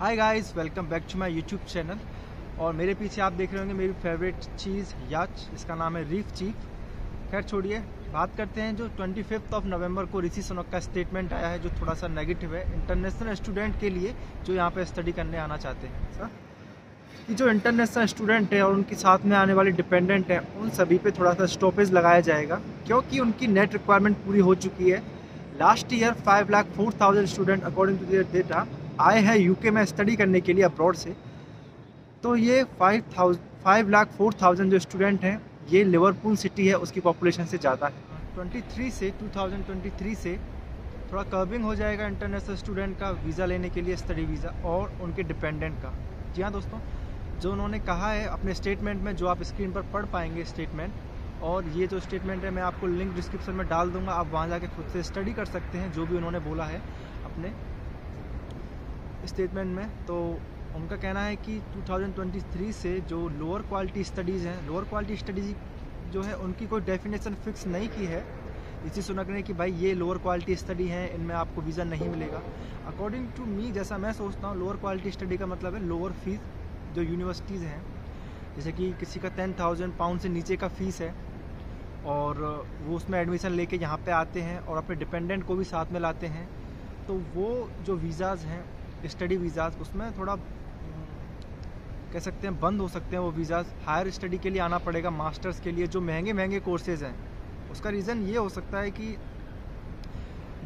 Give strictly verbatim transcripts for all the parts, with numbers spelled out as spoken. Hi guys, welcome back to my YouTube channel. और मेरे पीछे आप देख रहे होंगे मेरी फेवरेट चीज़ याच, इसका नाम है रीफ चीक। खैर छोड़िए, बात करते हैं जो ट्वेंटी फिफ्थ ऑफ नवंबर को ऋषि सुनक का स्टेटमेंट आया है, जो थोड़ा सा नेगेटिव है इंटरनेशनल स्टूडेंट के लिए जो यहाँ पे स्टडी करने आना चाहते हैं। सर कि जो इंटरनेशनल स्टूडेंट हैं और उनके साथ में आने वाले डिपेंडेंट हैं, उन सभी पे थोड़ा सा स्टॉपेज लगाया जाएगा क्योंकि उनकी नेट रिक्वायरमेंट पूरी हो चुकी है। Last year five lakh four thousand student according to their data आए हैं यूके में स्टडी करने के लिए अब्रॉड से। तो ये five thousand five lakh four thousand जो स्टूडेंट हैं, ये लिवरपूल सिटी है उसकी पॉपुलेशन से ज़्यादा है। ट्वेंटी थ्री से टू थाउजेंड ट्वेंटी थ्री से थोड़ा कर्बिंग हो जाएगा इंटरनेशनल स्टूडेंट का वीज़ा लेने के लिए, स्टडी वीज़ा और उनके डिपेंडेंट का। जी हाँ दोस्तों, जो उन्होंने कहा है अपने स्टेटमेंट में, जो आप स्क्रीन पर पढ़ पाएंगे स्टेटमेंट, और ये जो स्टेटमेंट है मैं आपको लिंक डिस्क्रिप्शन में डाल दूंगा, आप वहाँ जाके खुद से स्टडी कर सकते हैं जो भी उन्होंने बोला है अपने स्टेटमेंट में। तो उनका कहना है कि टू थाउजेंड ट्वेंटी थ्री से जो लोअर क्वालिटी स्टडीज़ हैं, लोअर क्वालिटी स्टडीज जो है उनकी कोई डेफिनेशन फिक्स नहीं की है इसी सुनक ने कि भाई ये लोअर क्वालिटी स्टडी हैं, इनमें आपको वीज़ा नहीं मिलेगा। अकॉर्डिंग टू मी, जैसा मैं सोचता हूँ, लोअर क्वालिटी स्टडी का मतलब है लोअर फीस जो यूनिवर्सिटीज़ हैं, जैसे कि किसी का टेन थाउजेंड पाउंड से नीचे का फ़ीस है और वो उसमें एडमिशन लेके यहाँ पे आते हैं और अपने डिपेंडेंट को भी साथ में लाते हैं, तो वो जो वीज़ाज़ हैं स्टडी वीज़ाज़ उसमें थोड़ा कह सकते हैं बंद हो सकते हैं वो वीज़ाज़। हायर स्टडी के लिए आना पड़ेगा, मास्टर्स के लिए जो महंगे महंगे कोर्सेज़ हैं। उसका रीज़न ये हो सकता है कि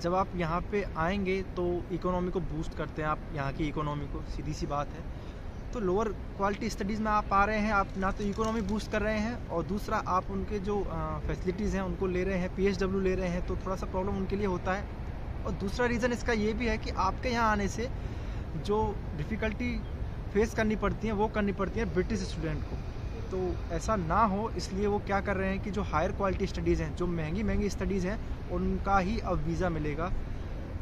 जब आप यहाँ पे आएंगे तो इकोनॉमी को बूस्ट करते हैं, आप यहाँ की इकोनॉमी को, सीधी सी बात है। तो लोअर क्वालिटी स्टडीज़ में आप आ रहे हैं, आप ना तो इकोनॉमी बूस्ट कर रहे हैं और दूसरा आप उनके जो फैसिलिटीज़ हैं उनको ले रहे हैं, पीएचडब्ल्यू ले रहे हैं, तो थोड़ा सा प्रॉब्लम उनके लिए होता है। और दूसरा रीज़न इसका ये भी है कि आपके यहाँ आने से जो डिफ़िकल्टी फेस करनी पड़ती है वो करनी पड़ती है ब्रिटिश स्टूडेंट को, तो ऐसा ना हो इसलिए वो क्या कर रहे हैं कि जो हायर क्वालिटी स्टडीज़ हैं, जो महंगी महंगी स्टडीज़ हैं, उनका ही अब वीज़ा मिलेगा,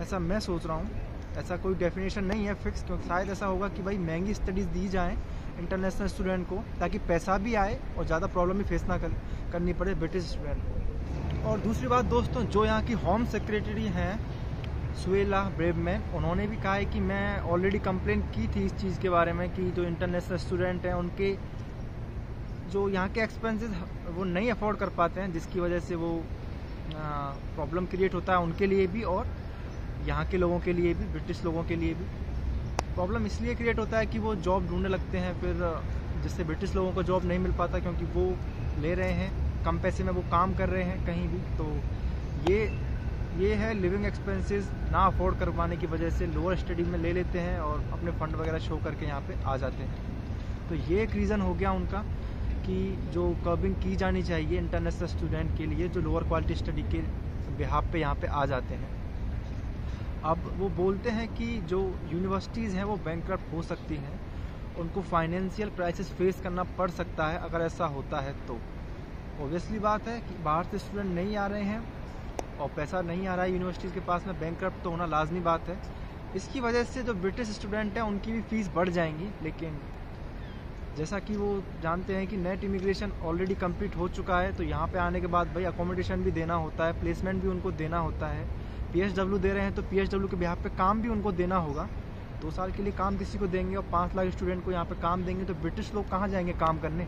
ऐसा मैं सोच रहा हूँ। ऐसा कोई डेफिनेशन नहीं है फिक्स, क्योंकि शायद ऐसा होगा कि भाई महंगी स्टडीज़ दी जाएं इंटरनेशनल स्टूडेंट को ताकि पैसा भी आए और ज़्यादा प्रॉब्लम भी फेस ना कर, करनी पड़े ब्रिटिश स्टूडेंट को। और दूसरी बात दोस्तों, जो यहाँ की होम सेक्रेटरी हैं सुएला ब्रेवमैन, उन्होंने भी कहा है कि मैं ऑलरेडी कंप्लेन की थी इस चीज़ के बारे में कि जो इंटरनेशनल स्टूडेंट हैं उनके जो यहाँ के एक्सपेंसेस वो नहीं अफोर्ड कर पाते हैं, जिसकी वजह से वो प्रॉब्लम क्रिएट होता है उनके लिए भी और यहाँ के लोगों के लिए भी, ब्रिटिश लोगों के लिए भी। प्रॉब्लम इसलिए क्रिएट होता है कि वो जॉब ढूंढने लगते हैं फिर, जिससे ब्रिटिश लोगों को जॉब नहीं मिल पाता क्योंकि वो ले रहे हैं कम पैसे में, वो काम कर रहे हैं कहीं भी। तो ये ये है लिविंग एक्सपेंसेस ना अफोर्ड कर पाने की वजह से लोअर स्टडी में ले लेते हैं और अपने फ़ंड वगैरह शो करके यहाँ पर आ जाते हैं। तो ये एक रीज़न हो गया उनका कि जो कर्बिंग की जानी चाहिए इंटरनेशनल स्टूडेंट के लिए जो लोअर क्वालिटी स्टडी के बिहाफ पे यहाँ पर आ जाते हैं। अब वो बोलते हैं कि जो यूनिवर्सिटीज़ हैं वो बैंकक्रप्ट हो सकती हैं, उनको फाइनेंशियल क्राइसिस फेस करना पड़ सकता है अगर ऐसा होता है तो। ऑब्वियसली बात है कि बाहर से स्टूडेंट नहीं आ रहे हैं और पैसा नहीं आ रहा है यूनिवर्सिटीज़ के पास में, बैंकक्रप्ट तो होना लाजमी बात है। इसकी वजह से जो ब्रिटिश स्टूडेंट हैं उनकी भी फ़ीस बढ़ जाएंगी, लेकिन जैसा कि वो जानते हैं कि नेट इमिग्रेशन ऑलरेडी कम्प्लीट हो चुका है, तो यहाँ पर आने के बाद भाई अकोमोडेशन भी देना होता है, प्लेसमेंट भी उनको देना होता है, पीएचडब्ल्यू दे रहे हैं तो पीएचडब्ल्यू के बिहाफ पे काम भी उनको देना होगा। दो साल के लिए काम किसी को देंगे और पाँच लाख स्टूडेंट को यहाँ पे काम देंगे तो ब्रिटिश लोग कहाँ जाएंगे काम करने,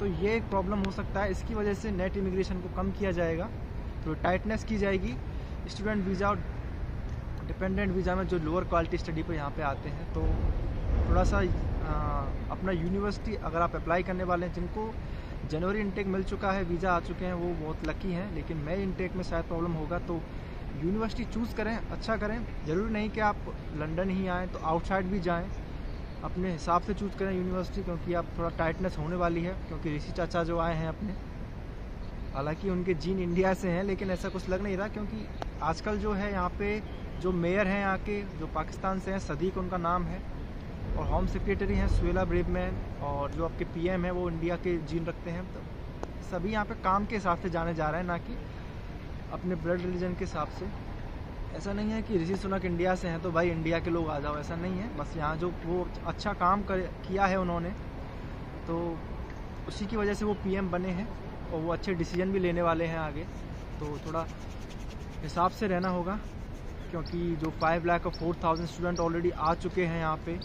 तो ये एक प्रॉब्लम हो सकता है। इसकी वजह से नेट इमिग्रेशन को कम किया जाएगा, तो टाइटनेस की जाएगी स्टूडेंट वीज़ा और डिपेंडेंट वीज़ा में जो लोअर क्वालिटी स्टडी पर यहाँ पर आते हैं। तो थोड़ा सा आ, अपना यूनिवर्सिटी अगर आप अप्लाई करने वाले हैं, जिनको जनवरी इनटेक मिल चुका है, वीज़ा आ चुके हैं, वो बहुत लकी हैं, लेकिन मई इनटेक में शायद प्रॉब्लम होगा। तो यूनिवर्सिटी चूज़ करें, अच्छा करें, ज़रूरी नहीं कि आप लंदन ही आएँ, तो आउटसाइड भी जाएं, अपने हिसाब से चूज़ करें यूनिवर्सिटी, क्योंकि आप थोड़ा टाइटनेस होने वाली है। क्योंकि ऋषि चाचा जो आए हैं अपने, हालांकि उनके जीन इंडिया से हैं लेकिन ऐसा कुछ लग नहीं रहा, क्योंकि आजकल जो है यहाँ पे जो मेयर हैं यहाँ के जो पाकिस्तान से हैं, सदीक उनका नाम है, और होम सेक्रेटरी हैं सुएला ब्रेवमैन, और जो आपके पी एम हैं वो इंडिया के जीन रखते हैं। तो सभी यहाँ पर काम के हिसाब से जाने जा रहे हैं, ना कि अपने ब्लड रिलीजन के हिसाब से। ऐसा नहीं है कि ऋषि सुनक इंडिया से हैं तो भाई इंडिया के लोग आ जाओ, ऐसा नहीं है, बस यहाँ जो वो अच्छा काम कर किया है उन्होंने, तो उसी की वजह से वो पीएम बने हैं और वो अच्छे डिसीजन भी लेने वाले हैं आगे। तो थोड़ा हिसाब से रहना होगा। क्योंकि जो फाइव लाख और फोर थाउजेंड स्टूडेंट ऑलरेडी आ चुके हैं यहाँ पे,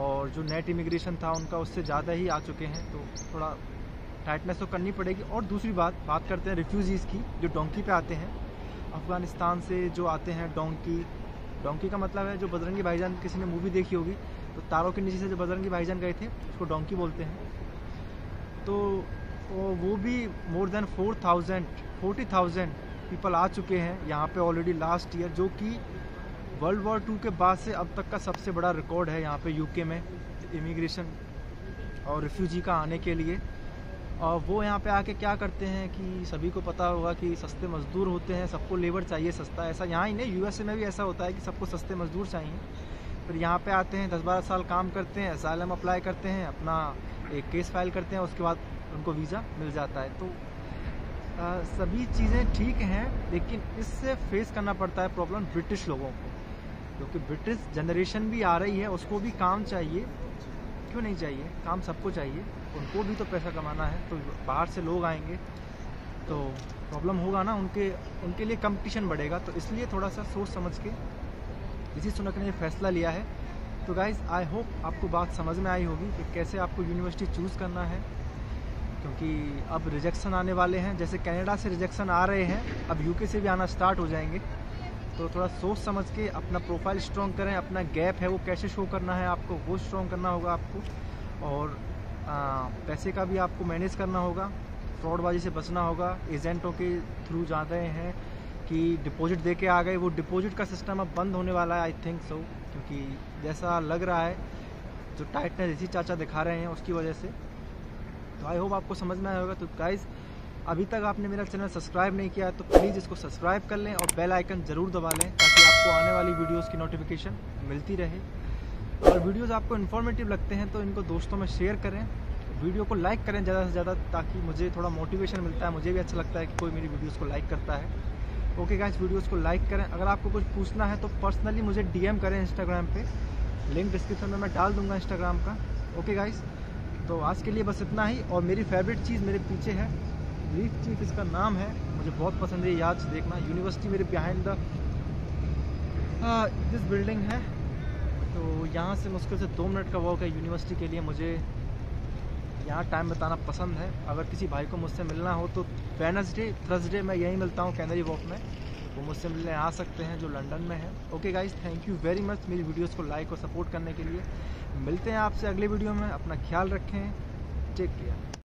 और जो नेट इमिग्रेशन था उनका उससे ज़्यादा ही आ चुके हैं, तो थोड़ा टाइटनेस तो करनी पड़ेगी। और दूसरी बात बात करते हैं रिफ्यूजीज़ की, जो डोंकी पे आते हैं अफ़गानिस्तान से, जो आते हैं डोंकी डोंकी का मतलब है जो बजरंगी भाईजान, किसी ने मूवी देखी होगी तो तारों के नीचे से जो बजरंगी भाईजान गए थे उसको डोंकी बोलते हैं। तो वो भी more than four thousand forty thousand people आ चुके हैं यहाँ पे ऑलरेडी लास्ट ईयर, जो कि वर्ल्ड वॉर टू के बाद से अब तक का सबसे बड़ा रिकॉर्ड है यहाँ पे यूके में इमिग्रेशन और रिफ्यूजी का आने के लिए। और वो यहाँ पे आके क्या करते हैं कि सभी को पता होगा कि सस्ते मज़दूर होते हैं, सबको लेबर चाहिए सस्ता। ऐसा यहाँ ही नहीं, यूएसए में भी ऐसा होता है कि सबको सस्ते मज़दूर चाहिए। फिर यहाँ पे आते हैं, दस बारह साल काम करते हैं, असाइलम अप्लाई करते हैं, अपना एक केस फाइल करते हैं, उसके बाद उनको वीज़ा मिल जाता है। तो आ, सभी चीज़ें ठीक हैं, लेकिन इससे फेस करना पड़ता है प्रॉब्लम ब्रिटिश लोगों को, क्योंकि ब्रिटिश जनरेशन भी आ रही है, उसको भी काम चाहिए। क्यों नहीं चाहिए, काम सबको चाहिए, उनको भी तो पैसा कमाना है। तो बाहर से लोग आएंगे तो प्रॉब्लम होगा ना, उनके उनके लिए कंपटीशन बढ़ेगा। तो इसलिए थोड़ा सा सोच समझ के ऋषि सुनक ने फैसला लिया है। तो गाइज़ आई होप आपको बात समझ में आई होगी कि कैसे आपको यूनिवर्सिटी चूज़ करना है, क्योंकि अब रिजेक्शन आने वाले हैं, जैसे कनाडा से रिजेक्शन आ रहे हैं, अब यूके से भी आना स्टार्ट हो जाएंगे। तो थोड़ा सोच समझ के अपना प्रोफाइल स्ट्रॉन्ग करें, अपना गैप है वो कैसे शो करना है आपको, वो स्ट्रॉन्ग करना होगा आपको। और आ, पैसे का भी आपको मैनेज करना होगा, फ्रॉडबाजी से बचना होगा। एजेंटों के थ्रू जा रहे हैं कि डिपॉजिट दे के आ गए, वो डिपॉजिट का सिस्टम अब बंद होने वाला है, आई थिंक सो, क्योंकि जैसा लग रहा है जो टाइटनेस इसी चाचा दिखा रहे हैं उसकी वजह से। तो आई होप आपको समझ में आया होगा। तो गाइज़ अभी तक आपने मेरा चैनल सब्सक्राइब नहीं किया है तो प्लीज़ इसको सब्सक्राइब कर लें और बेल आइकन ज़रूर दबा लें, ताकि आपको आने वाली वीडियोस की नोटिफिकेशन मिलती रहे। और वीडियोस आपको इन्फॉर्मेटिव लगते हैं तो इनको दोस्तों में शेयर करें, वीडियो को लाइक करें ज़्यादा से ज़्यादा, ताकि मुझे थोड़ा मोटिवेशन मिलता है, मुझे भी अच्छा लगता है कि कोई मेरी वीडियोज़ को लाइक करता है। ओके गाइज, वीडियोज़ को लाइक करें। अगर आपको कुछ पूछना है तो पर्सनली मुझे डी एम करें इंस्टाग्राम पर, लिंक डिस्क्रिप्शन में मैं डाल दूँगा इंस्टाग्राम का। ओके गाइज़, तो आज के लिए बस इतना ही। और मेरी फेवरेट चीज़ मेरे पीछे है, लीफ चीफ इसका नाम है, मुझे बहुत पसंद है, याद देखना। यूनिवर्सिटी मेरे बिहाइंड द दिस बिल्डिंग है, तो यहाँ से मुश्किल से दो मिनट का वॉक है यूनिवर्सिटी के लिए। मुझे यहाँ टाइम बताना पसंद है। अगर किसी भाई को मुझसे मिलना हो तो वेडनेसडे थर्सडे मैं यहीं मिलता हूँ कैनरी वॉक में, वो मुझसे मिलने आ सकते हैं जो लंदन में है। Okay guys, thank you very much मेरी वीडियोस को लाइक और सपोर्ट करने के लिए। मिलते हैं आपसे अगले वीडियो में, अपना ख्याल रखें, टेक केयर।